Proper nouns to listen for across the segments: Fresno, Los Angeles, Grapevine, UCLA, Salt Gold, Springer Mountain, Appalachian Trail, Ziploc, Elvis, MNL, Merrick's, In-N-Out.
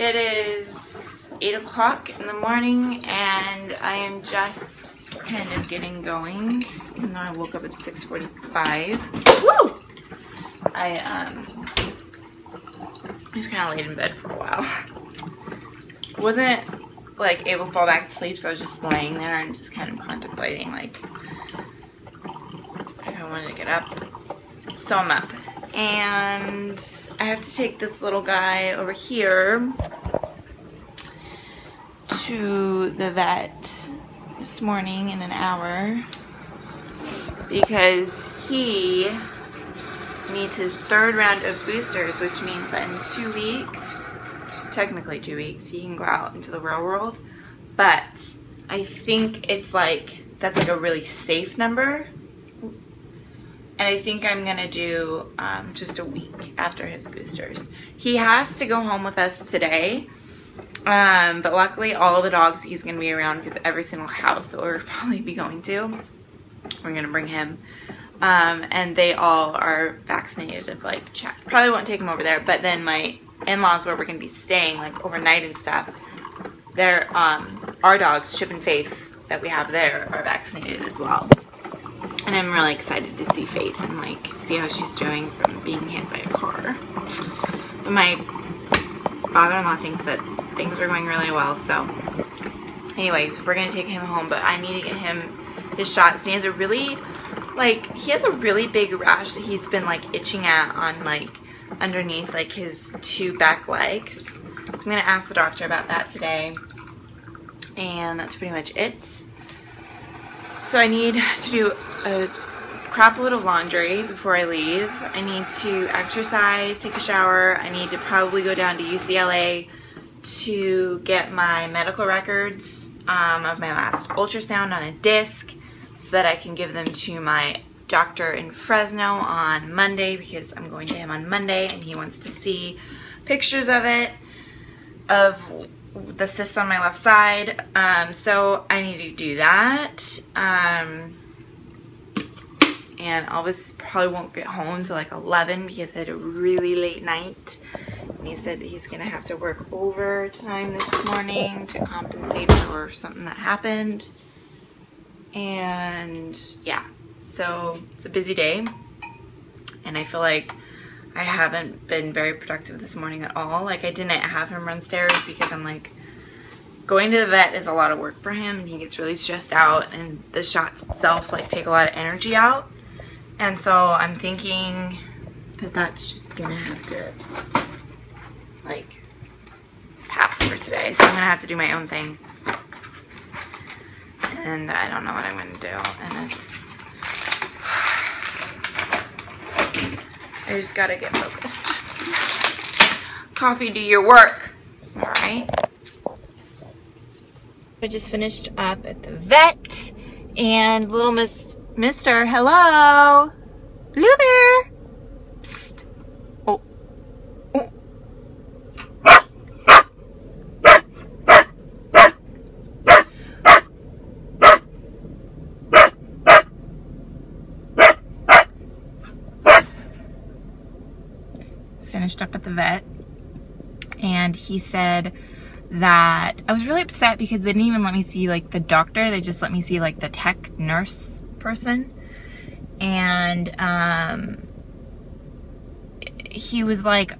It is 8 o'clock in the morning and I am just kind of getting going. And I woke up at 6:45. Woo! I just kind of laid in bed for a while. Wasn't like able to fall back to sleep, so I was just laying there and just kind of contemplating like if I wanted to get up. So I'm up. And I have to take this little guy over here to the vet this morning in an hour because he needs his third round of boosters, which means that in 2 weeks, technically 2 weeks, he can go out into the real world. But I think it's like, that's like a really safe number. And I think I'm gonna do just a week after his boosters. He has to go home with us today, but luckily all the dogs he's gonna be around because every single house that we'll probably be going to, we're gonna bring him. And they all are vaccinated of like check. Probably won't take him over there, but then my in-laws where we're gonna be staying like overnight and stuff, they're, our dogs, Chip and Faith, that we have there are vaccinated as well. And I'm really excited to see Faith and like see how she's doing from being hit by a car. But my father-in-law thinks that things are going really well. So anyways, we're gonna take him home, but I need to get him his shots. And he has a really he has a really big rash that he's been like itching at on like underneath like his two back legs. So I'm gonna ask the doctor about that today. And that's pretty much it. So I need to do a crap load of laundry before I leave. I need to exercise, take a shower. I need to probably go down to UCLA to get my medical records of my last ultrasound on a disc so that I can give them to my doctor in Fresno on Monday because I'm going to him on Monday and he wants to see pictures of it, of the cyst on my left side, so I need to do that, and Elvis probably won't get home till like 11 because I had a really late night, and he said that he's gonna have to work overtime this morning to compensate for something that happened, and yeah, so it's a busy day, and I feel like I haven't been very productive this morning at all. Like I didn't have him run stairs because I'm like, going to the vet is a lot of work for him and he gets really stressed out and the shots itself like take a lot of energy out. And so I'm thinking that that's just gonna have to like pass for today. So I'm gonna have to do my own thing. And I don't know what I'm gonna do and it's, I just gotta get focused. Coffee, do your work. All right. I just finished up at the vet and little Mr. Hello, Blue Bear. Psst. Oh. Oh. Finished up at the vet and he said that I was really upset because they didn't even let me see like the doctor, they just let me see like the tech nurse person, and he was like,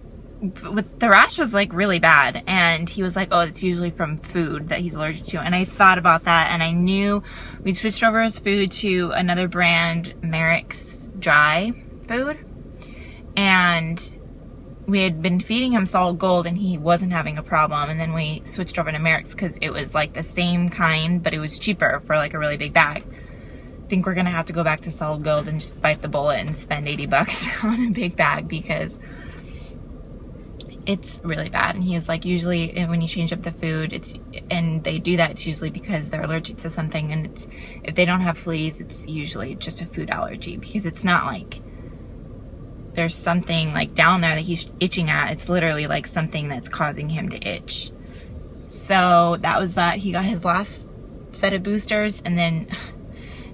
with the rash was like really bad and he was like, oh, it's usually from food that he's allergic to. And I thought about that and I knew we'd switched over his food to another brand, Merrick's dry food, and we had been feeding him Salt Gold and he wasn't having a problem, and then we switched over to Merrick's because it was like the same kind but it was cheaper for like a really big bag. I think we're gonna have to go back to Salt Gold and just bite the bullet and spend $80 on a big bag because it's really bad. And he was like, usually when you change up the food, it's, and they do that, it's usually because they're allergic to something, and it's, if they don't have fleas, it's usually just a food allergy because it's not like there's something like down there that he's itching at. It's literally like something that's causing him to itch. So that was that. He got his last set of boosters and then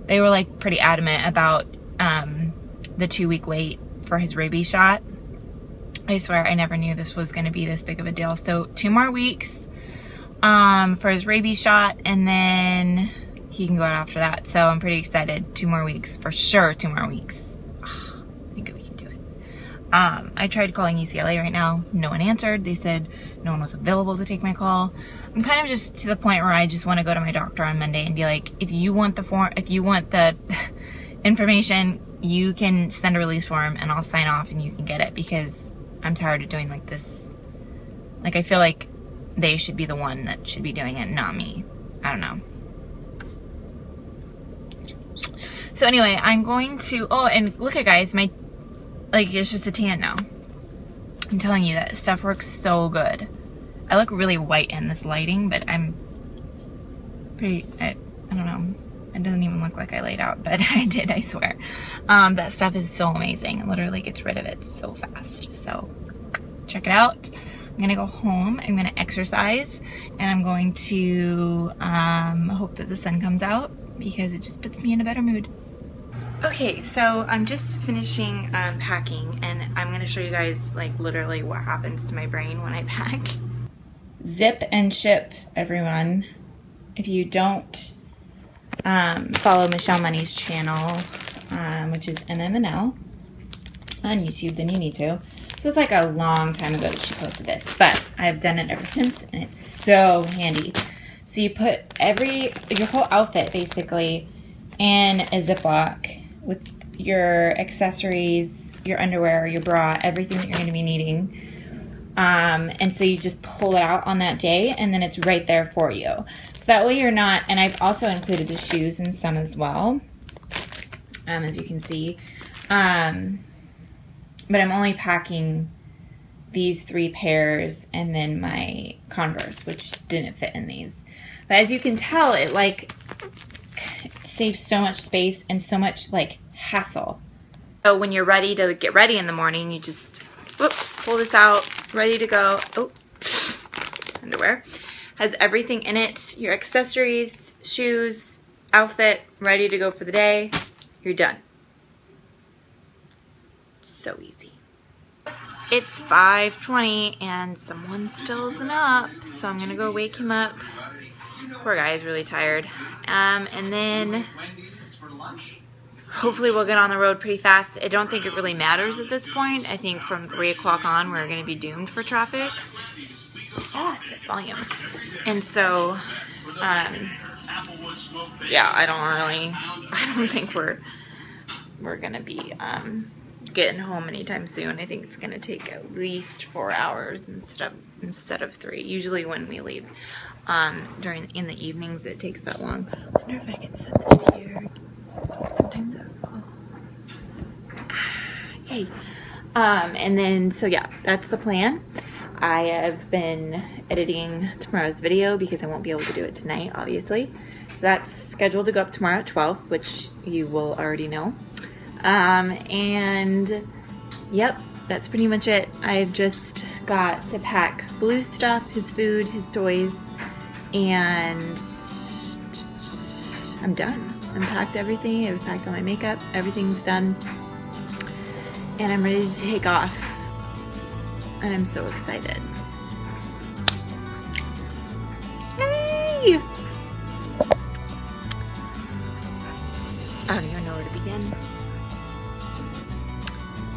they were like pretty adamant about the 2-week wait for his rabies shot. I swear I never knew this was going to be this big of a deal. So 2 more weeks for his rabies shot, and then he can go out after that. So I'm pretty excited. 2 more weeks for sure. 2 more weeks. Ugh, I think we can do it. I tried calling UCLA right now. No one answered. They said no one was available to take my call. I'm kind of just to the point where I just want to go to my doctor on Monday and be like, if you want the form, if you want the information, you can send a release form and I'll sign off and you can get it, because I'm tired of doing like this. Like, I feel like they should be the one that should be doing it, not me. I don't know. So anyway, I'm going to, oh, and look at guys, my, like, it's just a tan now. I'm telling you, that stuff works so good. I look really white in this lighting, but I'm pretty, I don't know. It doesn't even look like I laid out, but I did, I swear. That stuff is so amazing. It literally gets rid of it so fast. So check it out. I'm gonna go home, I'm gonna exercise, and I'm going to hope that the sun comes out, because it just puts me in a better mood. Okay, so I'm just finishing packing, and I'm gonna show you guys like literally what happens to my brain when I pack. Zip and ship, everyone. If you don't follow Michelle Money's channel, which is MNL on YouTube, then you need to. This was like a long time ago that she posted this, but I've done it ever since, and it's so handy. So you put your whole outfit basically in a Ziploc with your accessories, your underwear, your bra, everything that you're going to be needing. And so you just pull it out on that day, and then it's right there for you. So that way you're not, and I've also included the shoes in some as well, as you can see. But I'm only packing these 3 pairs and then my Converse, which didn't fit in these. But as you can tell, it like saves so much space and so much like hassle. So when you're ready to get ready in the morning, you just pull this out, ready to go. Oh, underwear has everything in it, your accessories, shoes, outfit, ready to go for the day. You're done. So easy. It's 5:20 and someone still isn't up, so I'm gonna go wake him up. Poor guy's really tired. And then hopefully we'll get on the road pretty fast. I don't think it really matters at this point. I think from 3 o'clock on we're gonna be doomed for traffic. Oh, volume. And so yeah, I don't think we're gonna be getting home anytime soon. I think it's gonna take at least 4 hours instead of 3. Usually when we leave in the evenings, it takes that long. I wonder if I can set this here. Sometimes it falls. Yay. And then so yeah, that's the plan. I have been editing tomorrow's video because I won't be able to do it tonight, obviously. So that's scheduled to go up tomorrow at 12, which you will already know. And yep, that's pretty much it. I've just got to pack Blue stuff, his food, his toys, and I'm done. I've packed everything. I've packed all my makeup. Everything's done. And I'm ready to take off. And I'm so excited. Yay! I don't even know where to begin.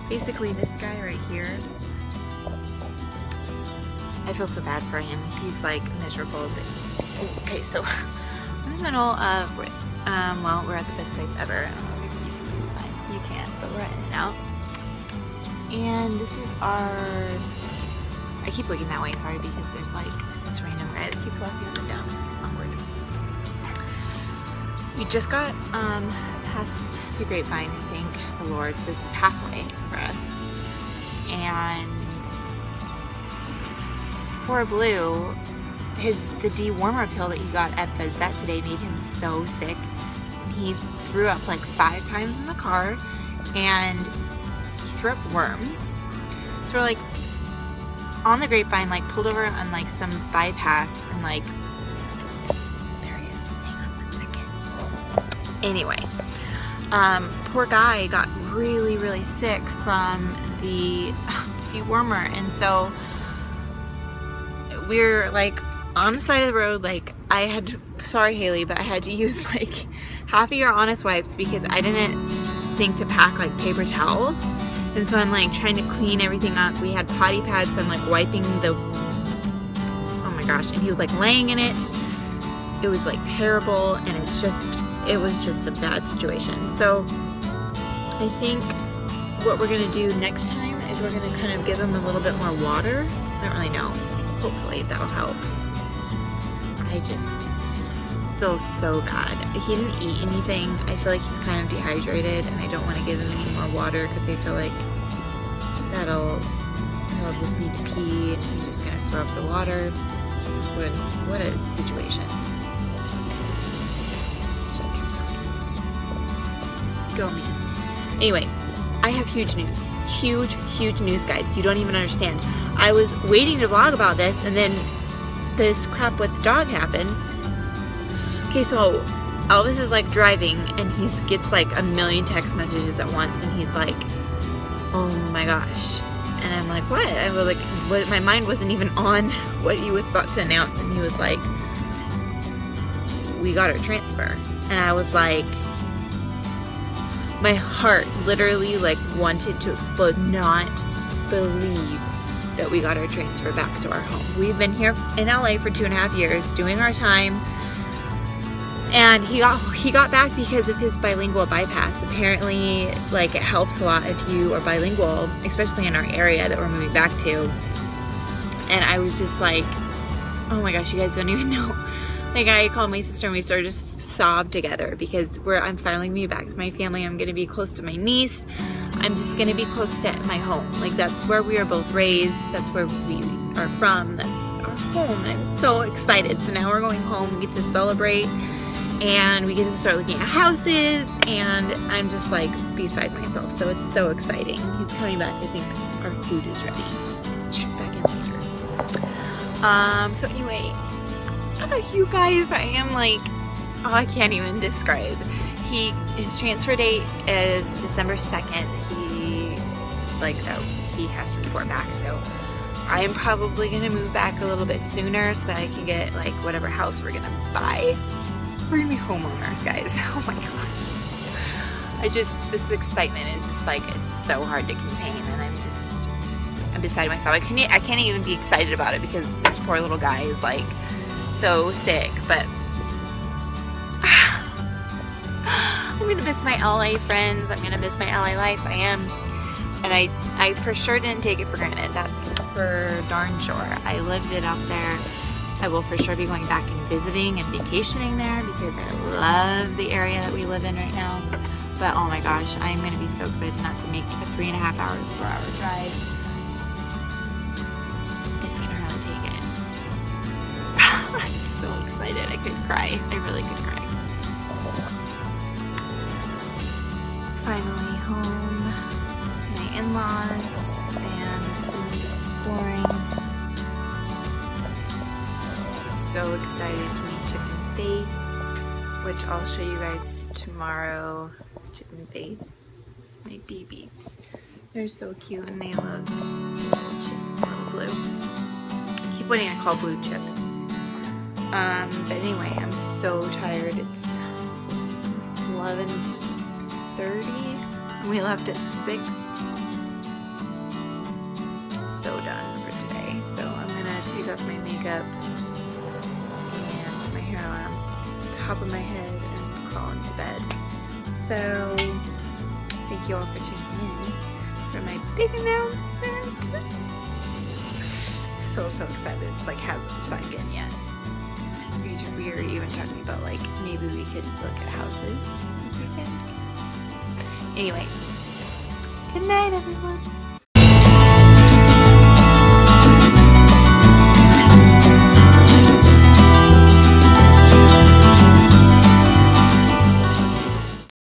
Basically, this guy right here, I feel so bad for him. He's like miserable. But okay, so in the middle of, well, we're at the best place ever. I don't know if you can see the sign. You can't, but we're at In-N-Out. And this is our, I keep looking that way, sorry, because there's like this random guy that keeps walking up and down. It's awkward. We just got past the Grapevine, I think. The Lord's, this is halfway for us, and poor Blue, the dewormer pill that he got at the vet today made him so sick. He threw up like 5 times in the car, and he threw up worms. So we're like on the Grapevine, like pulled over on like some bypass, and like there he is. Hang on 1 second. Anyway. Poor guy got really sick from the keeps you warmer. And so we're like on the side of the road, like I had to, sorry Haley, but I had to use like half of your Honest wipes because I didn't think to pack like paper towels. And so I'm like trying to clean everything up. We had potty pads, so I'm like wiping the, oh my gosh, and he was like laying in it. It was like terrible, and it was just a bad situation. So I think what we're gonna do next time is we're gonna kind of give him a little bit more water. I don't really know. Hopefully that'll help. I just feel so bad. He didn't eat anything. I feel like he's kind of dehydrated, and I don't want to give him any more water because I feel like he'll just need to pee. He's just gonna throw up the water. What a situation. Just kept talking. Go man. Anyway, I have huge news. Huge, huge news, guys. You don't even understand. I was waiting to vlog about this, and then this crap with the dog happened. Okay, so Elvis is like driving, and he gets like a million text messages at once, and he's like, oh my gosh. And I'm like, what? I was like, what? My mind wasn't even on what he was about to announce. And he was like, we got our transfer. And I was like, my heart literally like wanted to explode. Not believe that we got our transfer back to our home. We've been here in LA for 2.5 years doing our time. And he got back because of his bilingual bypass. Apparently, like, it helps a lot if you are bilingual, especially in our area that we're moving back to. And I was just like, oh my gosh, you guys don't even know. Like, I called my sister and we sort of just sobbed together because I'm finally moving back to my family. I'm gonna be close to my niece. I'm just gonna be close to my home. Like, that's where we are both raised. That's where we are from. That's our home. And I'm so excited. So now we're going home. We get to celebrate. And we get to start looking at houses, and I'm just like beside myself, so it's so exciting. He's coming back. I think our food is ready. Check back in later. So anyway, you guys, I am like, oh, I can't even describe. His transfer date is December 2nd. He has to report back, so I am probably gonna move back a little bit sooner so that I can get like whatever house we're gonna buy. We're gonna be homeowners, guys. Oh my gosh. This excitement is just like, it's so hard to contain, and I'm beside myself. I can't even be excited about it because this poor little guy is like so sick, but I'm gonna miss my LA friends. I'm gonna miss my LA life. I am. And I for sure didn't take it for granted. That's for darn sure. I lived it up there. I will for sure be going back and visiting and vacationing there because I love the area that we live in right now. But oh my gosh, I'm going to be so excited not to make a 3.5-hour, 4-hour drive. I just can hardly take it. I'm so excited. I could cry. I really could cry. Finally home, my in-laws, and exploring. So excited to meet Chicken Faith, which I'll show you guys tomorrow. Chicken Faith, my babies. They're so cute, and they loved Blue. I keep wanting to call Blue Chip. But anyway, I'm so tired. It's 11:30, and we left at 6. So done for today. So I'm gonna take off my makeup, top of my head, and crawl into bed. So thank you all for tuning in for my big announcement. So excited. It's like hasn't sunk in yet. We were even talking about like maybe we could look at houses this weekend. Anyway, good night everyone.